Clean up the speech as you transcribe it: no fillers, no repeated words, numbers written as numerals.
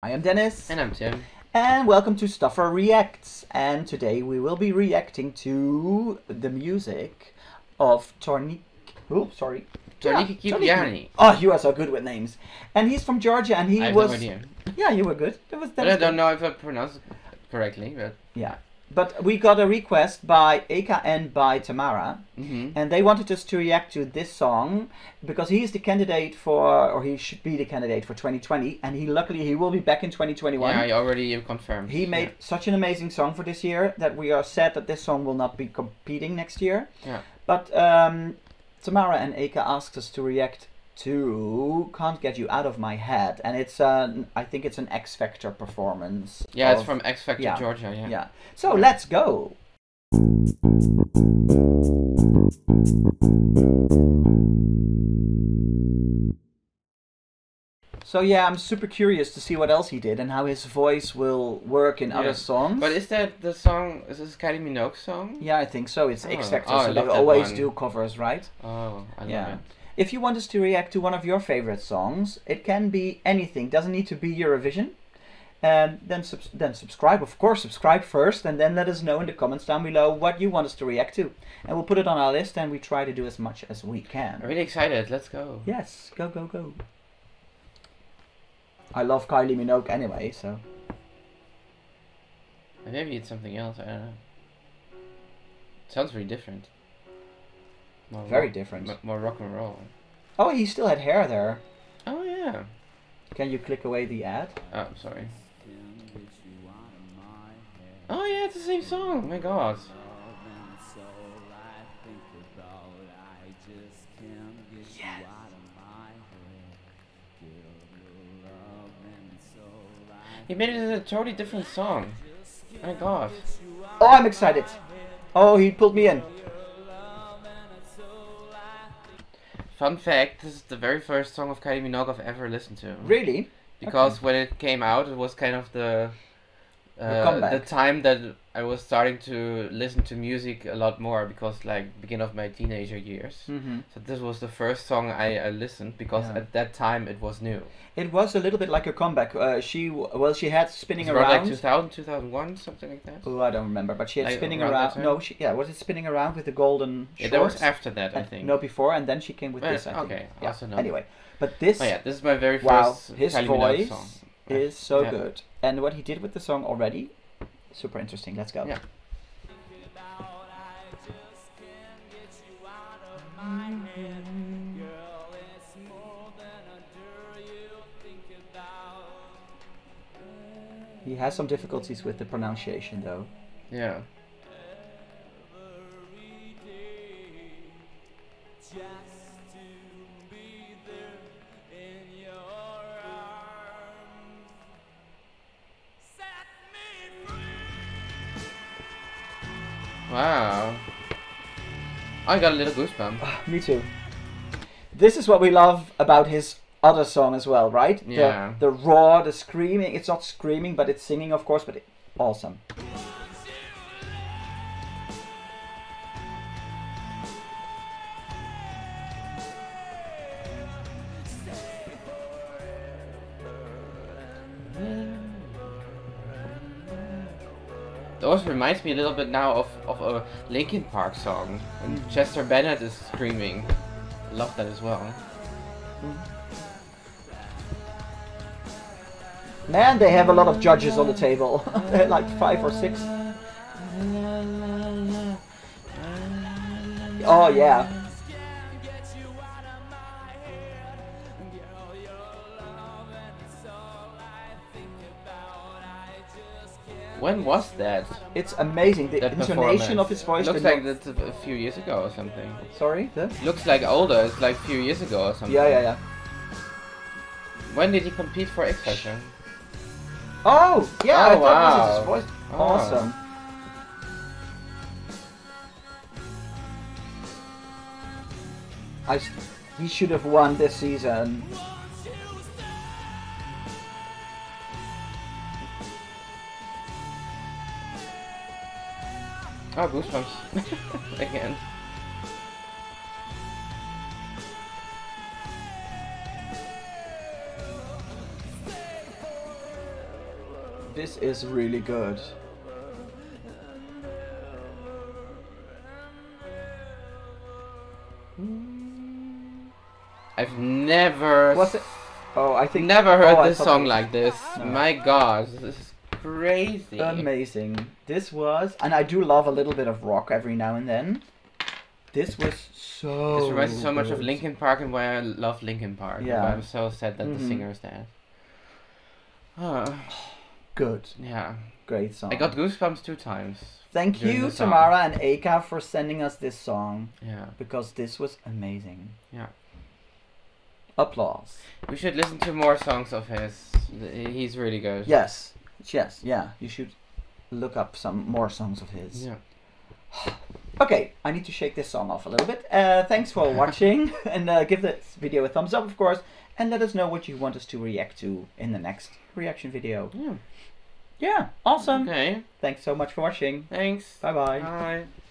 I am Dennis. And I'm Tim. And welcome to Stuffer Reacts. And today we will be reacting to the music of Tornike Kipiani. Oh, you are so good with names. And he's from Georgia and he was... I have no idea. Yeah, you were good. But I don't know if I pronounced it correctly, but... Yeah. But we got a request by Eka and by Tamara, and they wanted us to react to this song because he is the candidate for, or he should be the candidate for 2020, and luckily he will be back in 2021. Yeah, I already confirmed. He made such an amazing song for this year that we are sad that this song will not be competing next year. Yeah. But Tamara and Eka asked us to react to Can't Get You Out of My Head, and it's I think it's an X Factor performance. Yeah, it's from X Factor Georgia. Yeah. Yeah. So let's go. So yeah, I'm super curious to see what else he did and how his voice will work in other songs. But is that the song? Is this Kylie Minogue's song? Yeah, I think so. It's X Factor, so they always do covers, right? Oh, I love it. If you want us to react to one of your favorite songs, it can be anything. Doesn't need to be Eurovision. And then subscribe, of course, subscribe first, and then let us know in the comments down below what you want us to react to. And we'll put it on our list, and we try to do as much as we can. I'm really excited. Let's go. Yes, go, go, go. I love Kylie Minogue anyway, so. Maybe it's something else, I don't know. It sounds very different. More rock and roll. Oh, he still had hair there. Oh, yeah. Can you click away the ad? Oh, I'm sorry. Oh, yeah, it's the same song. Oh, my God. Yes. He made it into a totally different song. Oh, my God. Oh, I'm excited. Oh, he pulled me in. Fun fact, this is the very first song of Kylie Minogue I've ever listened to. Really? Because when it came out, it was kind of the time that I was starting to listen to music a lot more, because like beginning of my teenager years. So this was the first song I listened, because at that time it was new. It was a little bit like a comeback. She had Spinning Around. Like 2000, 2001, something like that. Oh, I don't remember, but she had like Spinning Around. No, was it Spinning Around with the golden shorts? Yeah, that was after that, I think. No, before, and then she came with this, I think. Okay, yeah. Also no. Anyway, but this... Oh, yeah, this is my very first Kylie Minogue song. Is so good, and what he did with the song already, super interesting. Let's go. Yeah. He has some difficulties with the pronunciation, though. Yeah. Wow. I got a little goosebump. Me too. This is what we love about his other song as well, right? Yeah. The raw, the screaming. It's not screaming, but it's singing, of course, but it's awesome. It also reminds me a little bit now of a Linkin Park song, and Chester Bennett is screaming. I love that as well. Man, they have a lot of judges on the table. They had like 5 or 6. Oh yeah. When was that? It's amazing, the intonation of his voice. Looks like that's a few years ago or something. Sorry? Looks like older, it's like a few years ago or something. Yeah, yeah, yeah. When did he compete for X Factor? Oh, yeah, I thought this was his voice. Oh. Awesome. He should have won this season. Oh, goosebumps. Again. This is really good. I've never... What's it? Oh, I think... Never heard this song like this. No. My God, this is crazy. Amazing. This was... And I do love a little bit of rock every now and then. This was so... This reminds me so much of Linkin Park and why I love Linkin Park. Yeah. I'm so sad that the singer is dead. Oh. Good. Yeah. Great song. I got goosebumps 2 times. Thank you, Tamara and Eka, for sending us this song. Yeah. Because this was amazing. Yeah. Applause. We should listen to more songs of his. He's really good. Yes. Yes. Yeah. You should look up some more songs of his. Yeah. Okay, I need to shake this song off a little bit. Thanks for watching, and give this video a thumbs up, of course, and let us know what you want us to react to in the next reaction video. Yeah. Yeah. Awesome. Okay. Thanks so much for watching. Thanks. Bye-bye. Bye.